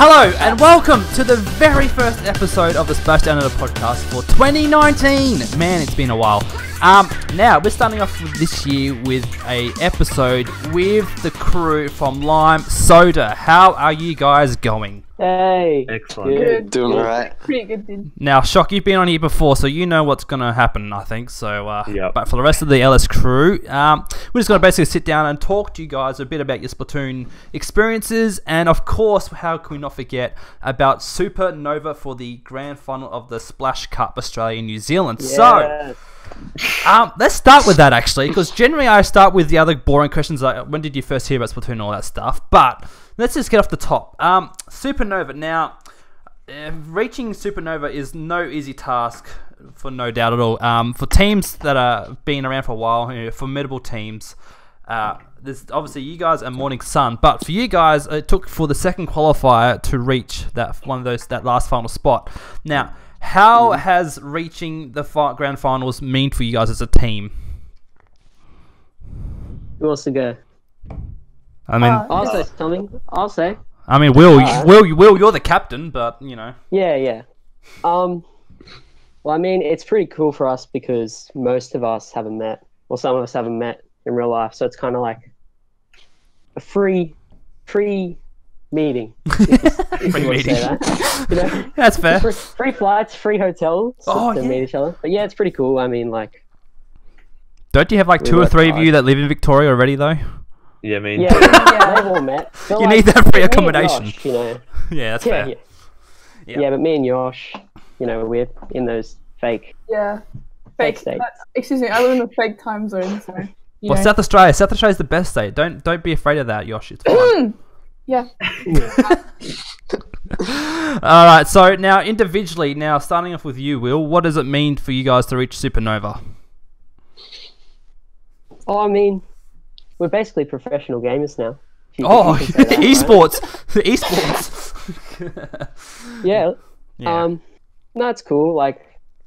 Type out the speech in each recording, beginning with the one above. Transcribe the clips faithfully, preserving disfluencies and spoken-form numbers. Hello and welcome to the very first episode of the Splashdown Under Podcast for twenty nineteen. Man, it's been a while. Um, now, we're starting off this year with a episode with the crew from Lime Soda. How are you guys going? Hey. Excellent. Good. Doing all right. Pretty good, dude. Now, Shock, you've been on here before, so you know what's going to happen, I think. So, uh, yep. But for the rest of the L S crew, um, we're just going to basically sit down and talk to you guys a bit about your Splatoon experiences. And, of course, how can we not forget about Supanova for the grand final of the Splash Cup Australia New Zealand. Yes. So... Um, let's start with that actually, because generally I start with the other boring questions like when did you first hear about Splatoon and all that stuff, but let's just get off the top. Um, Supanova, now uh, reaching Supanova is no easy task for no doubt at all. Um, for teams that are been around for a while, you know, formidable teams, uh, there's obviously you guys and Morning Sun, but for you guys it took for the second qualifier to reach that one of those that last final spot. Now, how has reaching the grand finals mean for you guys as a team? Who wants to go? I mean, uh, I'll say something. I'll say. I mean, Will, uh, you, Will, you, Will, you're the captain, but you know. Yeah, yeah. Um, well, I mean, it's pretty cool for us because most of us haven't met, or some of us haven't met in real life, so it's kind of like a free, free. meeting. If you, if you meeting. Say that. You know, that's fair. Free, free flights, free hotels oh, to yeah. meet each other. But yeah, it's pretty cool. I mean, like, don't you have like two or three hard. of you that live in Victoria already, though? Yeah, I mean, yeah, yeah, they've all met. But, you like, need that free accommodation. Yosh, you know. Yeah, that's yeah, fair. Yeah. Yeah. yeah, but me and Yosh, you know, we're in those fake. Yeah, fake. fake excuse me, I live in the fake time zone. So, well, know. South Australia, South Australia's the best state. Don't don't be afraid of that, Yosh. It's fine. Yeah. All right. So now, individually, now starting off with you, Will. What does it mean for you guys to reach Supanova? Oh, I mean, we're basically professional gamers now. You, oh, esports, right? esports. yeah. yeah. Um, no, it's cool. Like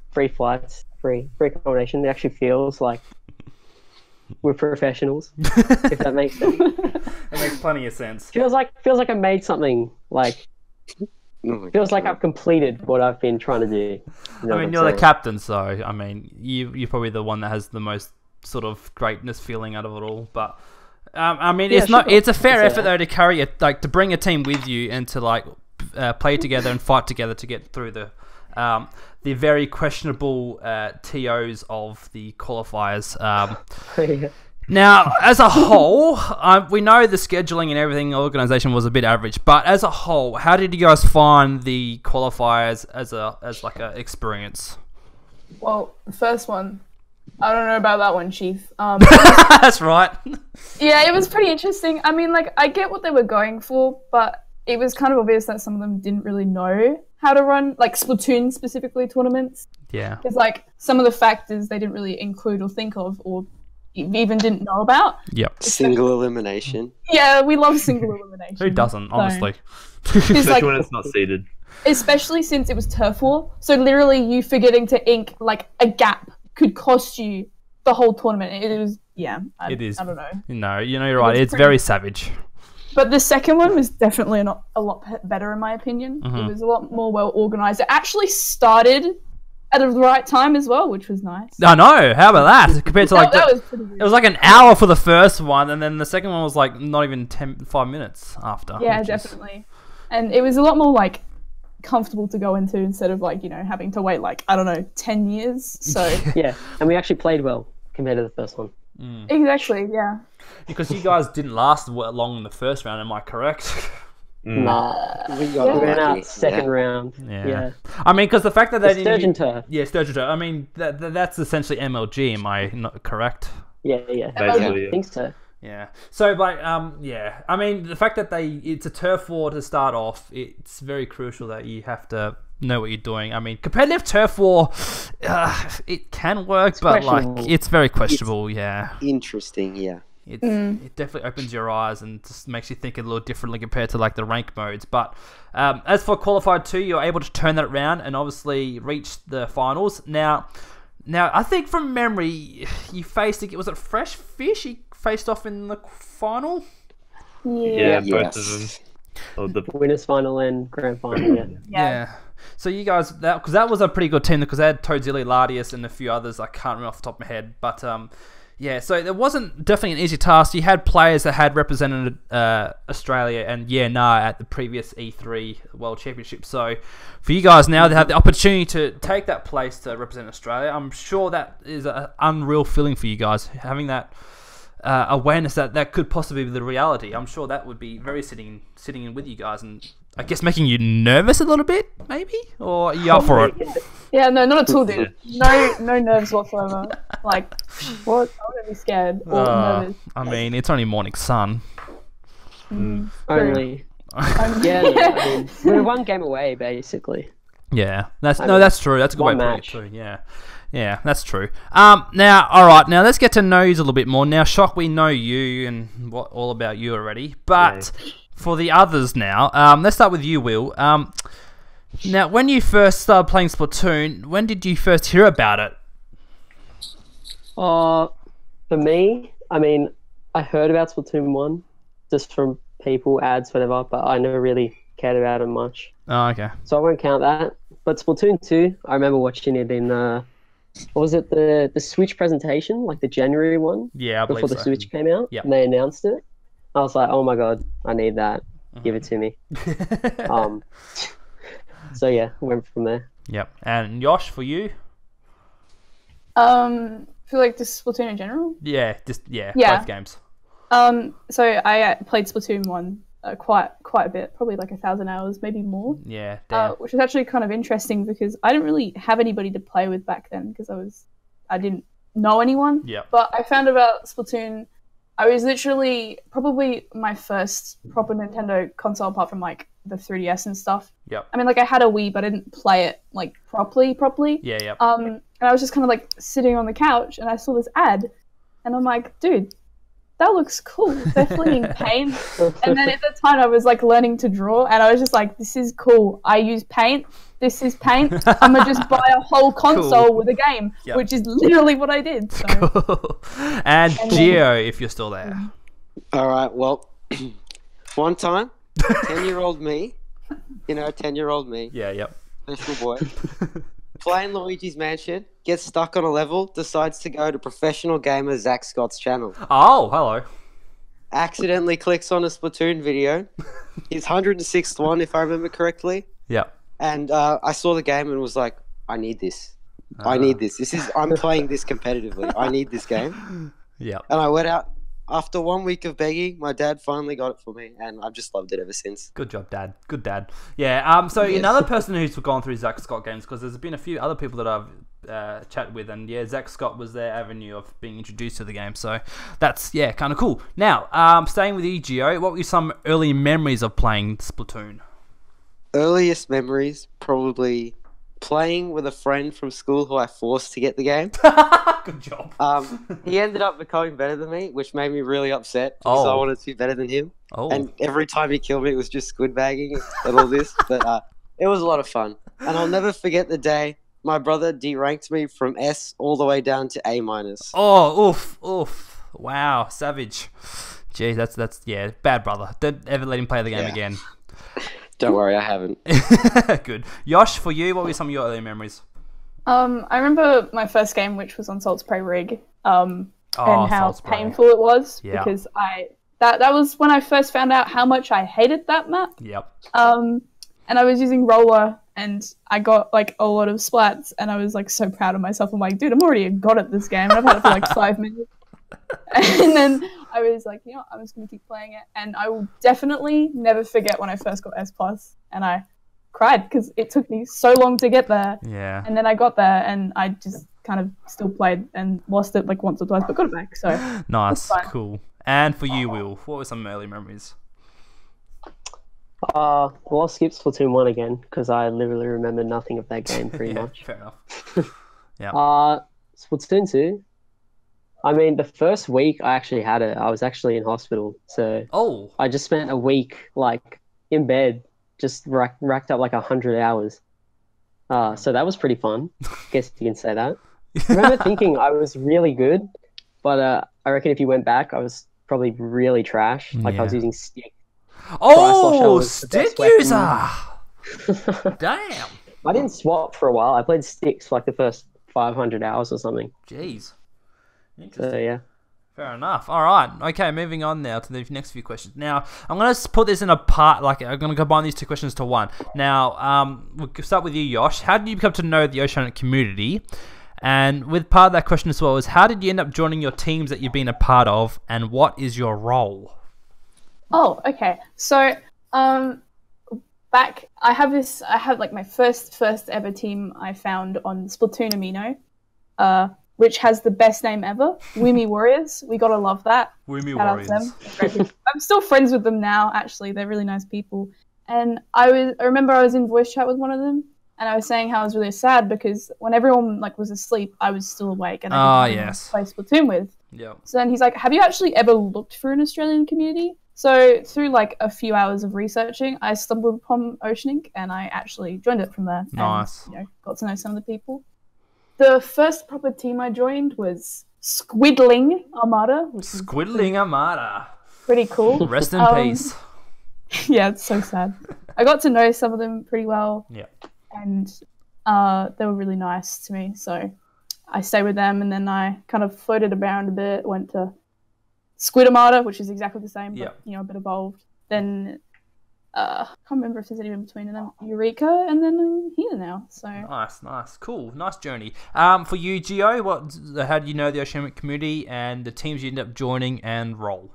free flights, free free accommodation. It actually feels like we're professionals, if that makes sense. It makes plenty of sense. Feels like feels like I made something. Like oh feels God. like I've completed what I've been trying to do. You know I mean, you're saying? the captain, so I mean, you you're probably the one that has the most sort of greatness feeling out of it all. But um, I mean, yeah, it's sure. not it's a fair effort that. though to carry it, like to bring a team with you and to like uh, play together and fight together to get through the. Um, the very questionable uh, T Os of the qualifiers. Um, yeah. Now, as a whole, um, we know the scheduling and everything, organisation was a bit average. But as a whole, how did you guys find the qualifiers as a as like a experience? Well, the first one, I don't know about that one, Chief. Um, That's right. Yeah, it was pretty interesting. I mean, like I get what they were going for, but it was kind of obvious that some of them didn't really know how to run, like, Splatoon specifically tournaments. Yeah. Because, like, some of the factors they didn't really include or think of or even didn't know about. Yep. Single Except, elimination. Yeah, we love single elimination. Who doesn't, so. honestly? Especially like, when it's not seeded. Especially since it was Turf War. So, literally, you forgetting to ink, like, a gap could cost you the whole tournament. It was, yeah. I, it is. I don't know. No, you know, you're right. It's, it's very savage. But the second one was definitely not a lot better, in my opinion. Mm-hmm. It was a lot more well organized. It actually started at the right time as well, which was nice. I know. How about that? Compared to like, that, the, that was it was like an hour for the first one, and then the second one was like not even ten, five minutes after. Yeah, definitely. Is... And it was a lot more like comfortable to go into instead of like you know having to wait like I don't know ten years. So yeah, and we actually played well compared to the first one. Mm. Exactly, yeah. Because you guys didn't last long in the first round, am I correct? Mm. Nah, we got yeah. ran out second yeah. round. Yeah. yeah, I mean, because the fact that they the didn't. Sturgeon turf. Yeah, Sturgeon turf. I mean, that, that, that's essentially M L G. Am I not correct? Yeah, yeah. Basically, yeah. I think so. Yeah. So, like, um, yeah. I mean, the fact that they it's a turf war to start off. It's very crucial that you have to know what you're doing. I mean, competitive turf war, uh, it can work, it's but like it's very questionable. It's yeah. Interesting. Yeah. It mm. it definitely opens your eyes and just makes you think a little differently compared to like the rank modes. But um, as for qualified two, you're able to turn that around and obviously reach the finals. Now, now I think from memory, you faced it. Was it Fresh Fish? You faced off in the final. Yeah, yeah both yes. of them. Oh, the winners final and grand final. Yeah. yeah. yeah. So you guys, that because that was a pretty good team because they had Toadzilli, Lardius, and a few others I can't remember off the top of my head, but um. Yeah, so it wasn't definitely an easy task. You had players that had represented uh, Australia and yeah, nah, at the previous E three World Championship. So for you guys now, they have the opportunity to take that place to represent Australia. I'm sure that is an unreal feeling for you guys, having that uh, awareness that that could possibly be the reality. I'm sure that would be very sitting sitting in with you guys and I guess making you nervous a little bit, maybe? Or are you up for it? Yeah, no, not at all, dude. No no nerves whatsoever. Like, what? I'm going to be scared. Or uh, nervous. I mean, it's only Morning Sun. Mm. Only. only. Yeah, no, I mean, we're one game away, basically. Yeah, that's I no, mean, that's true. That's a good way to put it, too. Yeah. Yeah, that's true. Um, now, all right, now let's get to know you a little bit more. Now, Shock, we know you and what all about you already, but... Yeah. For the others now, um, let's start with you, Will. Um, now, when you first started playing Splatoon, when did you first hear about it? Uh, for me, I mean, I heard about Splatoon one just from people, ads, whatever, but I never really cared about it much. Oh, okay. So I won't count that. But Splatoon two, I remember watching it in, uh, what was it, the, the Switch presentation, like the January one? Yeah, I believe so. Before the Switch came out, yep. And they announced it. I was like, oh my god, I need that. Mm-hmm. Give it to me. um, so yeah, went from there. Yep. And Yosh, for you? Um, I feel like just Splatoon in general. Yeah, just yeah, yeah. both games. Um, so I played Splatoon one uh, quite quite a bit, probably like a thousand hours, maybe more. Yeah. Uh, which is actually kind of interesting because I didn't really have anybody to play with back then because I was I didn't know anyone. Yeah. But I found about Splatoon. I was literally probably my first proper Nintendo console apart from like the three D S and stuff. Yeah. I mean, like I had a Wii, but I didn't play it like properly, properly. Yeah, yeah. Um, and I was just kind of like sitting on the couch, and I saw this ad, and I'm like, dude, that looks cool. They're flinging paint. And then at the time, I was like learning to draw, and I was just like, this is cool. I use paint. This is paint. I'm gonna just buy a whole console cool. with a game, yep. which is literally what I did. So. Cool. And, and Geo, then... if you're still there. All right. Well, one time, ten-year-old me, you know, ten-year-old me. Yeah. Yep. Special boy. Playing Luigi's Mansion, gets stuck on a level, decides to go to professional gamer Zach Scott's channel. Oh, hello. Accidentally clicks on a Splatoon video. His one hundred and sixth one, if I remember correctly. Yep. And uh, I saw the game and was like, I need this. Uh, I need this. This is I'm playing this competitively. I need this game. Yeah. And I went out. After one week of begging, my dad finally got it for me, and I've just loved it ever since. Good job, Dad. Good Dad. Yeah. Um. So yes. Another person who's gone through Zach Scott games, because there's been a few other people that I've uh, chatted with, and yeah, Zach Scott was their avenue of being introduced to the game. So that's yeah, kind of cool. Now, um, staying with E G O, what were some early memories of playing Splatoon? Earliest memories, probably playing with a friend from school who I forced to get the game. Good job. Um, he ended up becoming better than me, which made me really upset because oh. I wanted to be better than him. Oh. And every time he killed me, it was just squid bagging and all this. But uh, it was a lot of fun. And I'll never forget the day my brother deranked me from S all the way down to A minus. Oh, oof, oof. Wow, savage. Gee, that's, that's yeah, bad brother. Don't ever let him play the game yeah. again. Don't worry, I haven't. Good. Yosh, for you, what were some of your early memories? Um, I remember my first game, which was on Salt Spray Rig, um, oh, and how painful it was yeah. because I that that was when I first found out how much I hated that map. Yep. Um, and I was using Roller, and I got like a lot of splats, and I was like so proud of myself. I'm like, dude, I'm already a god at this game, and I've had it for like five minutes. And then I was like, you know what, I'm just going to keep playing it. And I will definitely never forget when I first got S plus, and I cried because it took me so long to get there. Yeah. And then I got there, and I just kind of still played and lost it like once or twice, but got it back. So nice, cool. And for you, Will, what were some early memories? Uh, well, I'll skip Splatoon one again because I literally remember nothing of that game pretty yeah, much. Fair enough. Yeah. Uh, Splatoon two. I mean, the first week I actually had it, I was actually in hospital, so oh. I just spent a week, like, in bed, just rack racked up, like, one hundred hours. Uh, so that was pretty fun. Guess you can say that. I remember thinking I was really good, but uh, I reckon if you went back, I was probably really trash. Like, yeah. I was using stick Oh, stick user! Damn. I didn't swap for a while. I played sticks for like the first five hundred hours or something. Jeez. Interesting. So, yeah. Fair enough. All right. Okay, moving on now to the next few questions. Now, I'm going to put this in a part, like I'm going to combine these two questions to one. Now, um, we'll start with you, Yosh. How did you become to know the Oceanic community? And with part of that question as well is, how did you end up joining your teams that you've been a part of, and what is your role? Oh, okay. So, um, back, I have this, I have like my first, first ever team I found on Splatoon Amino, uh, which has the best name ever, Wimmy Warriors. We gotta love that. Wimmy Warriors. Them. I'm still friends with them now, actually. They're really nice people. And I was, I remember I was in voice chat with one of them, and I was saying how I was really sad because when everyone like was asleep, I was still awake and I didn't oh, yes. play Splatoon with. Yeah. So then he's like, "Have you actually ever looked for an Australian community?" So through like a few hours of researching, I stumbled upon OceanInk, and I actually joined it from there. Nice. And, you know, got to know some of the people. The first proper team I joined was Squiddling Armada. Squiddling Armada. Pretty cool. Rest in um, peace. Yeah, it's so sad. I got to know some of them pretty well. Yeah. And uh, they were really nice to me. So I stayed with them, and then I kind of floated around a bit, went to Squid Armada, which is exactly the same, but yeah. you know, a bit evolved. Then Uh, I can't remember if there's anyone between them. Eureka, and then I'm here now. So nice, nice, cool, nice journey. Um, for you, Geo, what? How do you know the Oceanic community and the teams you end up joining and role?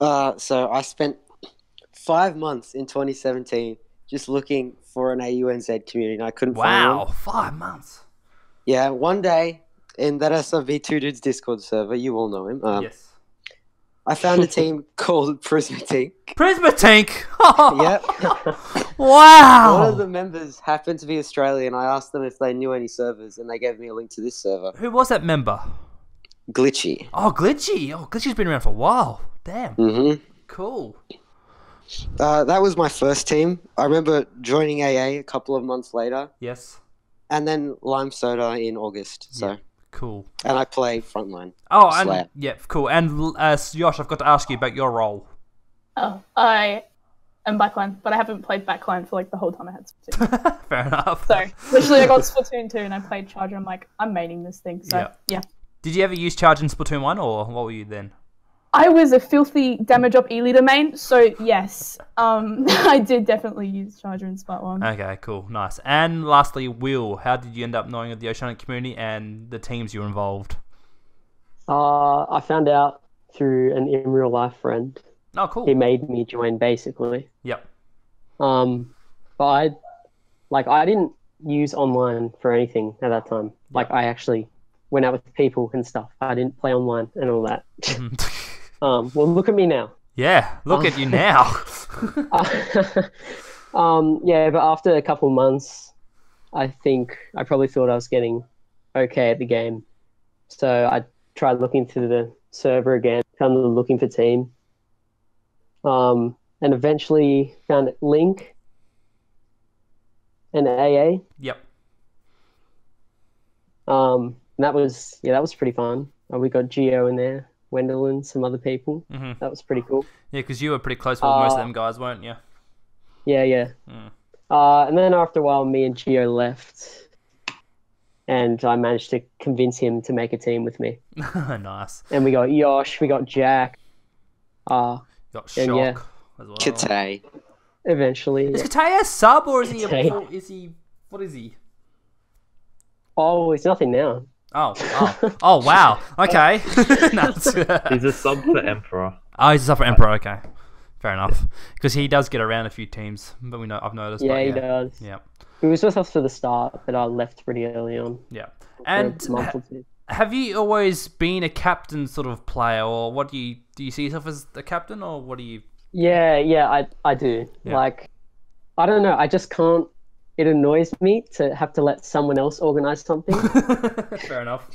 Uh, so I spent five months in twenty seventeen just looking for an A U N Z community, and I couldn't wow, find one. Wow, five months. Yeah, one day in that S R V two dude's Discord server, you all know him. Um, yes. I found a team called Prismatink. Prismatink? Yep. Wow. One of the members happened to be Australian. I asked them if they knew any servers, and they gave me a link to this server. Who was that member? Glitchy. Oh, Glitchy. Oh, Glitchy's been around for a while. Damn. Mm-hmm. Cool. Uh, that was my first team. I remember joining A A a couple of months later. Yes. And then Lime Soda in August, so... Yeah. Cool. And I play frontline. Oh, and Slayer. Yeah, cool. And uh, Yosh, I've got to ask you about your role. Oh, I am backline, but I haven't played backline for like the whole time I had Splatoon. Fair enough. So literally, I got Splatoon two and I played Charger. I'm like, I'm maining this thing. So yeah. yeah. Did you ever use Charger in Splatoon one, or what were you then? I was a filthy damage up E-leader main, so yes, um, I did definitely use Charger in Splat one. Okay, cool, nice. And lastly, Will, how did you end up knowing of the Oceanic community and the teams you were involved? Uh, I found out through an in real life friend. Oh, cool. He made me join, basically. Yep. Um, but I, like, I didn't use online for anything at that time. Like, I actually went out with people and stuff. I didn't play online and all that. Um, well, look at me now. Yeah, look um, at you now. um, yeah, but after a couple months, I think I probably thought I was getting okay at the game. So I tried looking through the server again, kind of looking for team. Um, and eventually found Link and A A. Yep. Um, and that was, yeah, that was pretty fun. Uh, we got Geo in there. Wendell and some other people. Mm-hmm. That was pretty cool. Yeah, because you were pretty close with uh, most of them guys, weren't you? Yeah, yeah. Mm. Uh, and then after a while, me and Gio left, and I managed to convince him to make a team with me. Nice. And we got Yosh, we got Jack. Uh, got Shock and, yeah. as well. Katay. Eventually. Is yeah. Katay a sub, or is Katay. he a... Is he... What is he? Oh, he's nothing now. Oh, oh, oh, wow. Okay. He's a sub for Emperor. Oh, he's a sub for Emperor. Okay. Fair enough. Because yeah. he does get around a few teams, but we know, I've noticed. Yeah, but, yeah. he does. Yeah. He was with us for the start, but I left pretty early on. Yeah. And ha have you always been a captain sort of player, or what do you, do you see yourself as a captain, or what do you? Yeah, yeah, I, I do. Yeah. Like, I don't know. I just can't. It annoys me to have to let someone else organize something. Fair enough.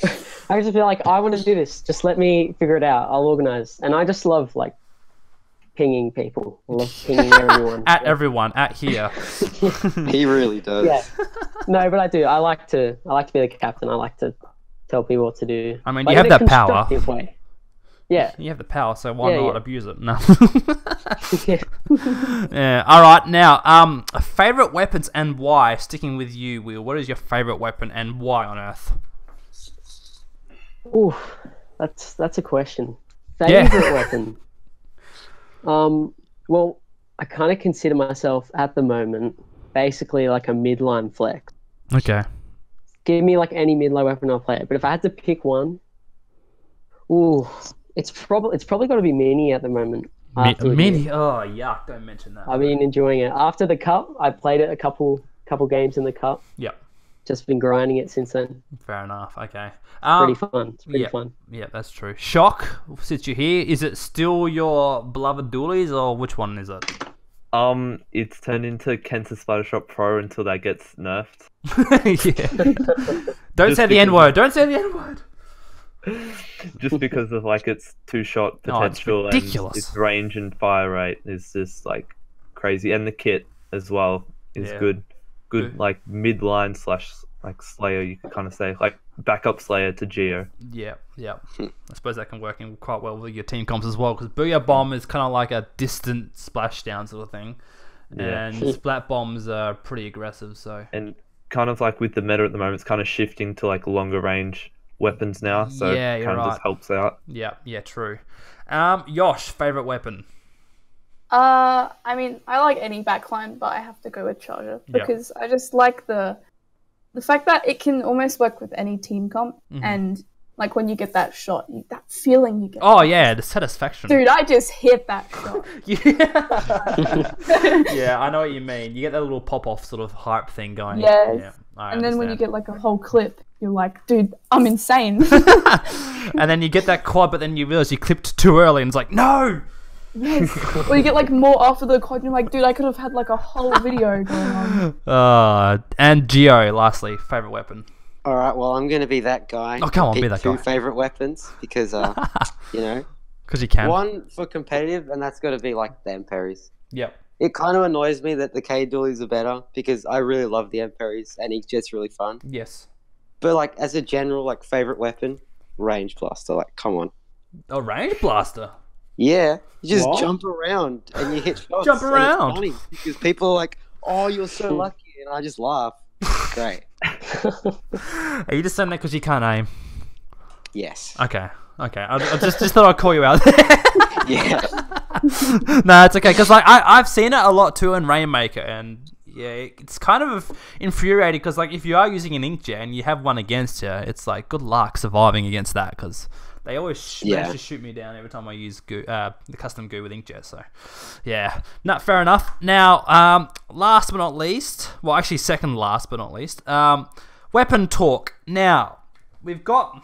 I just feel like I want to do this. Just let me figure it out. I'll organize. And I just love like pinging people. I love pinging everyone. At yeah. everyone. At here. He really does. Yeah. No, but I do. I like to. I like to be the captain. I like to tell people what to do. I mean, but you have that power. Way. Yeah. You have the power, so why yeah, not yeah. abuse it? No. yeah. yeah. All right. Now, um, favorite weapons and why? Sticking with you, Will. What is your favorite weapon and why on earth? Ooh, that's that's a question. Favorite yeah. weapon. Um. Well, I kind of consider myself at the moment basically like a midline flex. Okay. Give me like any midline weapon, I'll play it. But if I had to pick one, ooh. It's probably it's probably got to be Mini at the moment. Mini, oh yuck! Don't mention that. I've been enjoying it. After the cup, I played it a couple couple games in the cup. Yep. Just been grinding it since then. Fair enough. Okay. Um, pretty fun. It's pretty yeah, fun. Yeah, that's true. Shock. Since you're here, is it still your beloved dualies or which one is it? Um, it's turned into Cancer Spider Shop Pro until that gets nerfed. yeah. Don't Just say the N word. Don't say the N word. Just because of like its two shot potential oh, it's ridiculous. And its range and fire rate is just like crazy, and the kit as well is yeah. good, good Ooh. Like midline slash like Slayer you could kind of say like backup Slayer to Geo. Yeah, yeah. I suppose that can work in quite well with your team comps as well because Booyah Bomb is kind of like a distant splashdown sort of thing, yeah. and Splat Bombs are pretty aggressive. So and kind of like with the meta at the moment, it's kind of shifting to like longer range weapons now, so yeah, it kind of right. just helps out. Yeah, yeah, true. Um, Yosh, favorite weapon? Uh, I mean, I like any backline, but I have to go with Charger because yeah. I just like the the fact that it can almost work with any team comp, mm-hmm. and like when you get that shot, you, that feeling you get. Oh yeah, the satisfaction. Dude, I just hit that shot. yeah, yeah, I know what you mean. You get that little pop off sort of hype thing going. Yes. Yeah. I and understand. Then when you get like a whole clip, you're like, dude, I'm insane. And then you get that quad, but then you realize you clipped too early and it's like, no! Yes. Or you get like more after the quad and you're like, dude, I could have had like a whole video going on. Uh, and Geo, lastly, favourite weapon. Alright, well, I'm going to be that guy. Oh, come on, be that two guy. Two favourite weapons because, uh, you know. Because you can. One for competitive, and that's got to be like the Emperors. Yep. It kind of annoys me that the K dualies are better because I really love the Emperors and Ink Jet's really fun. Yes. But like as a general like favorite weapon, range blaster. Like come on. A range blaster. Yeah, you just what? jump around and you hit shots. Jump around. And it's funny because people are like, "Oh, you're so lucky," and I just laugh. Great. Are you just saying that because you can't aim? Yes. Okay. Okay. I, I just just thought I'd call you out. yeah. No, it's okay because like I I've seen it a lot too in Rainmaker, and yeah, it's kind of infuriating because like if you are using an inkjet and you have one against you, it's like good luck surviving against that because they always sh yeah. manage to shoot me down every time I use goo, uh, the custom goo with inkjet. So yeah, not fair enough. Now, um, last but not least, well actually second last but not least, um, weapon talk. Now we've got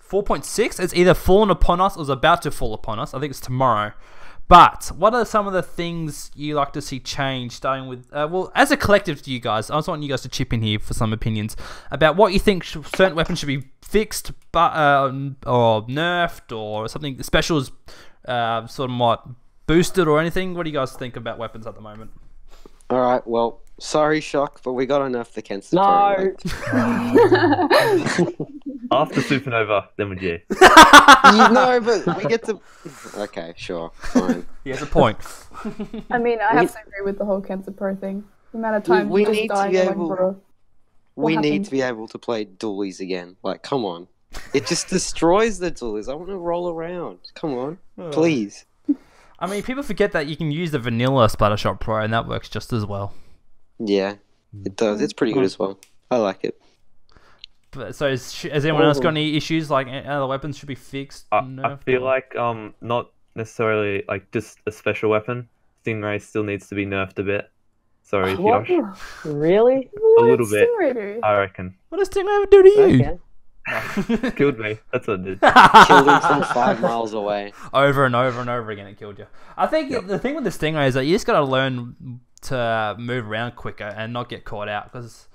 four point six. It's either fallen upon us or is about to fall upon us. I think it's tomorrow. But what are some of the things you like to see change, starting with, uh, well, as a collective to you guys, I was wanting you guys to chip in here for some opinions about what you think should, certain weapons should be fixed but, uh, or nerfed or something special is uh, sort of might boosted or anything. What do you guys think about weapons at the moment? All right, well, sorry, Shock, but we got to nerf the cancer. No. After Supanova, then we do. No, but we get to... Okay, sure. Fine. He has a point. I mean, I have to agree with the whole Cancer Pro thing. The amount of time we, we just need to be able... Like, we happened? need to be able to play dualies again. Like, come on. It just destroys the dualies. I want to roll around. Come on. Oh. Please. I mean, people forget that you can use the vanilla Splattershot Pro and that works just as well. Yeah, it does. It's pretty good as well. I like it. But, so is, has anyone else got any issues, like other weapons should be fixed? I, I feel like um not necessarily like just a special weapon. Stingray still needs to be nerfed a bit. Sorry, what? Josh. Really? What a little bit, do? I reckon. What does Stingray ever do to you? Okay. No. Killed me. That's what it did. Killed him from five miles away. Over and over and over again it killed you. I think yep. the thing with the Stingray is that you just got to learn to move around quicker and not get caught out because...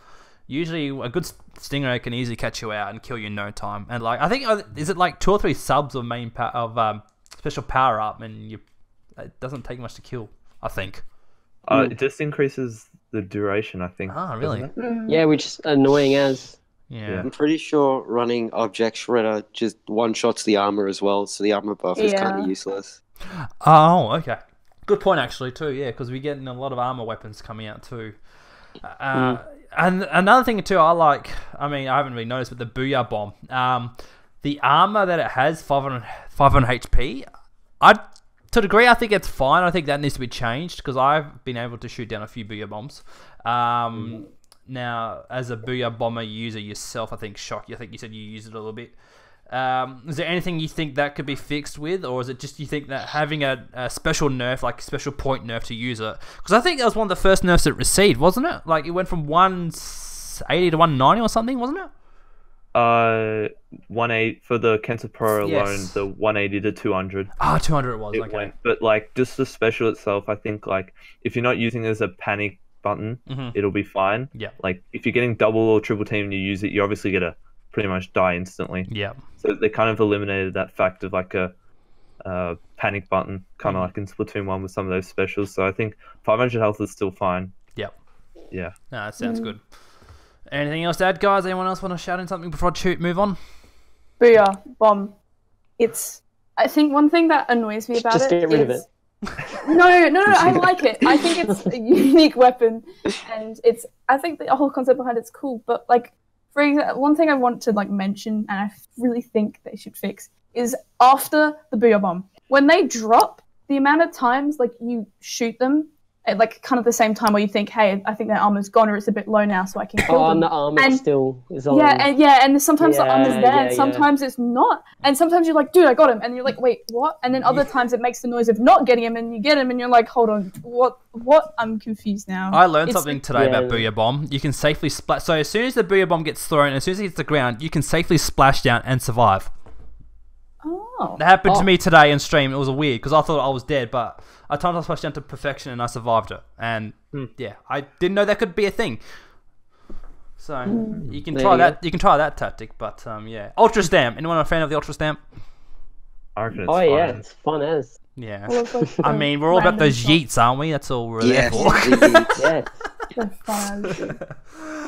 Usually, a good Stingray can easily catch you out and kill you in no time. And like, I think is it like two or three subs of main pa of um, special power up, and you it doesn't take much to kill. I think. Uh, it just increases the duration. I think. Ah, really? Yeah, which is annoying as. Yeah. I'm pretty sure running Object Shredder just one-shots the armor as well, so the armor buff yeah. is kind of useless. Oh, okay. Good point, actually, too, yeah, because we're getting a lot of armor weapons coming out, too. Uh, mm. And another thing, too, I like, I mean, I haven't really noticed, but the Booyah Bomb. Um, the armor that it has, five hundred H P, I, to a degree, I think it's fine. I think that needs to be changed, because I've been able to shoot down a few Booyah Bombs. Um... Mm. Now, as a Booyah Bomber user yourself, I think, Shock, I think you said you used it a little bit. Um, is there anything you think that could be fixed with, or is it just you think that having a, a special nerf, like a special point nerf to use it? Because I think that was one of the first nerfs it received, wasn't it? Like, it went from one eighty to one ninety or something, wasn't it? Uh, one eighty for the Cancer Pro yes. alone, the one eighty to two hundred. Ah, oh, two hundred it was, it okay. Went, but, like, just the special itself, I think, like, if you're not using it as a panic button, mm-hmm. it'll be fine. Yeah. Like, if you're getting double or triple team and you use it, you're obviously gonna pretty much die instantly. Yeah. So they kind of eliminated that fact of like a uh, panic button, kind of mm-hmm. like in Splatoon one with some of those specials. So I think five hundred health is still fine. Yeah. Yeah. No, that sounds mm. good. Anything else to add, guys? Anyone else want to shout in something before I shoot, move on? Booyah Bomb. It's. I think one thing that annoys me about Just it. Just get rid is... of it. no, no, no, I like it. I think it's a unique weapon, and it's. I think the whole concept behind it's cool. But like, for example, one thing I want to like mention, and I really think they should fix, is after the Booyah Bomb, when they drop, the amount of times like you shoot them at like kind of the same time, where you think, hey, I think their armor's gone, or it's a bit low now, so I can kill oh, them. Oh, and the armor and, still is on. Yeah, and yeah, and sometimes yeah, the armor's there, yeah, and sometimes yeah. it's not, and sometimes you're like, dude, I got him, and you're like, wait, what? And then other yeah. times it makes the noise of not getting him, and you get him, and you're like, hold on, what? What? I'm confused now. I learned it's, something today yeah. about Booyah Bomb. You can safely splash. So as soon as the Booyah Bomb gets thrown, as soon as it hits the ground, you can safely splash down and survive. Oh. That happened oh. to me today in stream. It was weird because I thought I was dead, but I timed I splashed down to perfection and I survived it. And mm. yeah, I didn't know that could be a thing. So mm. you can there try you that. Go. You can try that tactic, but um, yeah, Ultra Stamp. Anyone a fan of the Ultra Stamp? I reckon it's oh fun. yeah, it's fun as. Yeah, well, I mean we're all about those stuff. yeets, aren't we? That's all we're yes. there for. yes.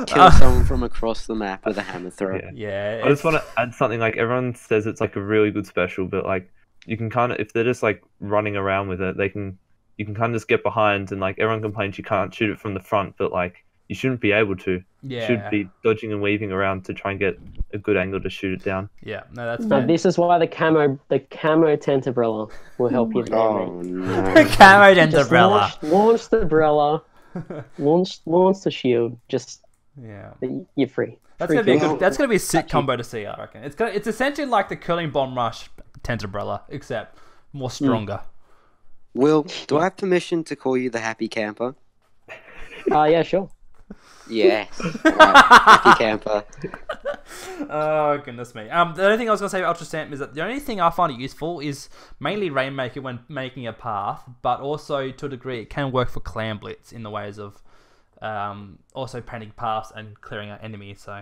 Kill uh, someone from across the map with a hammer throw. Yeah, yeah I just want to add something. Like everyone says, it's like a really good special, but like you can kind of, if they're just like running around with it, they can, you can kind of just get behind, and like everyone complains you can't shoot it from the front, but like you shouldn't be able to. Yeah, you should be dodging and weaving around to try and get a good angle to shoot it down. Yeah, no, that's. So this is why the camo, the camo tentabreller will help you. Oh, no. The camo tentabreller. Launch, launch the brella. launch, launch the shield. Just yeah, you're free. That's free gonna be a good, that's gonna be a sick combo to see. I reckon it's gonna, it's essentially like the curling bomb rush tentambrella, except more stronger. Will, do I have permission to call you the Happy Camper? Ah, uh, yeah, sure. Yes, right. Happy Camper. Oh goodness me. Um, the only thing I was gonna say about Ultra Stamp is that the only thing I find it useful is mainly Rainmaker when making a path, but also to a degree it can work for Clan Blitz in the ways of um also painting paths and clearing out enemies. So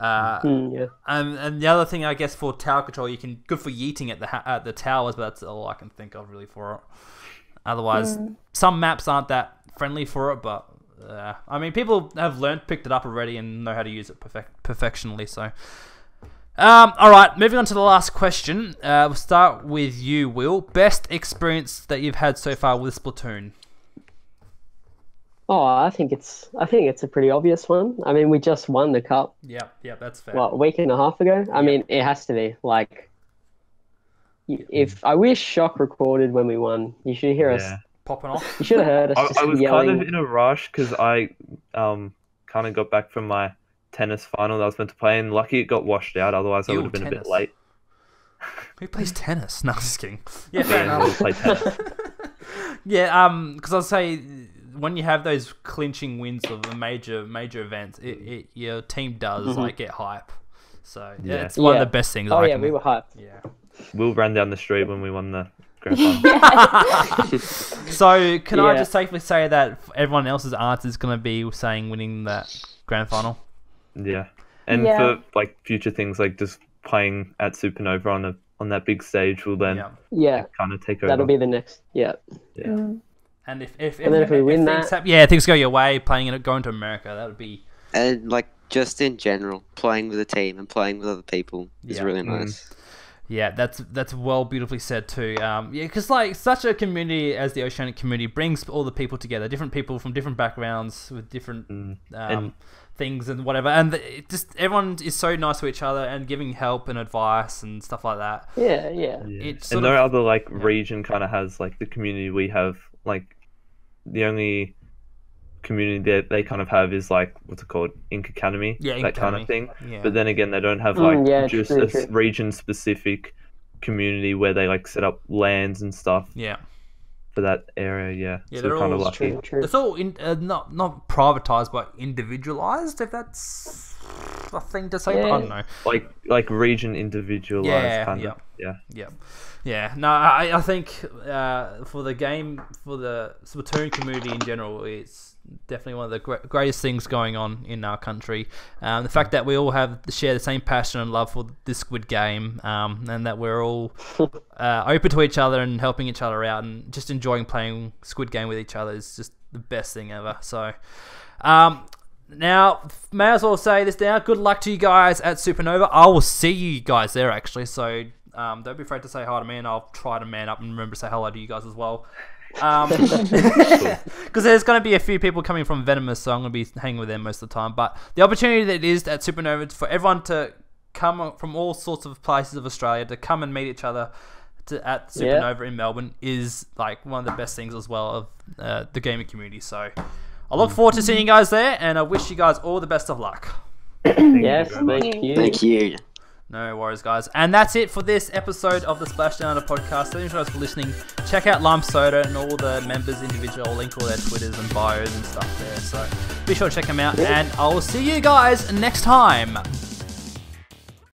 uh, mm, yeah. And and the other thing I guess for tower control, you can good for yeeting at the ha at the towers, but that's all I can think of really for it. Otherwise, mm. some maps aren't that friendly for it, but. Uh, I mean, people have learned, picked it up already, and know how to use it perfect, perfectionally. So, um, all right, moving on to the last question. Uh, we'll start with you, Will. Best experience that you've had so far with Splatoon? Oh, I think it's, I think it's a pretty obvious one. I mean, we just won the cup. Yeah, yeah, that's fair. What, a week and a half ago? I yeah. mean, it has to be like, if I wish Shock recorded when we won. You should hear yeah. us. Popping off. You should have heard us. I, I was yelling. kind of in a rush because I um kind of got back from my tennis final that I was meant to play, and lucky it got washed out. Otherwise, Ew, I would have been tennis. a bit late. Who plays tennis? No, I'm just kidding. Yeah, fair enough. play tennis. yeah, um, because I'll say when you have those clinching wins of the major major events, it, it your team does mm-hmm. like get hype. So yeah, yeah. it's one yeah. of the best things. Oh I yeah, we were hyped. Yeah, Will ran down the street when we won the. so can yeah. I just safely say that everyone else's answer is going to be saying winning that grand final? Yeah, and yeah. for like future things, like just playing at Supanova on a on that big stage will then yeah, yeah. kind of take over. That'll be the next yeah yeah. Mm. And if if, if, and then if, if we if win that, happen, yeah, things go your way. Playing it, going to America, that would be and like just in general, playing with a team and playing with other people is yeah. really nice. Mm. Yeah, that's that's well beautifully said too. Um, yeah, because like such a community as the Oceanic community brings all the people together, different people from different backgrounds with different mm. um, and, things and whatever, and the, it just everyone is so nice to each other and giving help and advice and stuff like that. Yeah, yeah. yeah. It's and no of, other like yeah. region kind of has like the community we have. Like the only community that they kind of have is like what's it called, Ink Academy, yeah, Ink that Academy. kind of thing. Yeah. But then again, they don't have like mm, yeah, just true, a true. region-specific community where they like set up lands and stuff. Yeah, for that area. Yeah, yeah, so they're kind all of lucky. True, true. It's all in, uh, not not privatized, but individualized. If that's a thing to say, yeah. but I don't know. Like like region individualized. Yeah, kind yeah. of. Yeah, yeah, yeah. No, I I think uh, for the game for the Splatoon community in general, it's definitely one of the great, greatest things going on in our country. Um, the fact that we all have share the same passion and love for this Squid game, um, and that we're all uh, open to each other and helping each other out and just enjoying playing Squid game with each other is just the best thing ever. So, um, now may as well say this now. Good luck to you guys at Supanova. I will see you guys there actually. So um, don't be afraid to say hi to me, and I'll try to man up and remember to say hello to you guys as well. Um, because there's going to be a few people coming from Venomous, so I'm going to be hanging with them most of the time. But the opportunity that it is at Supanova for everyone to come from all sorts of places of Australia to come and meet each other to, at Supanova yeah. in Melbourne is like one of the best things as well of uh, the gaming community. So I look forward to seeing you guys there, and I wish you guys all the best of luck. thank yes, you thank you. Thank you. No worries, guys. And that's it for this episode of the Splashdown Under Podcast. Thank you guys for listening. Check out Lime Soda and all the members individual. I'll link all their Twitters and bios and stuff there. So be sure to check them out. And I'll see you guys next time.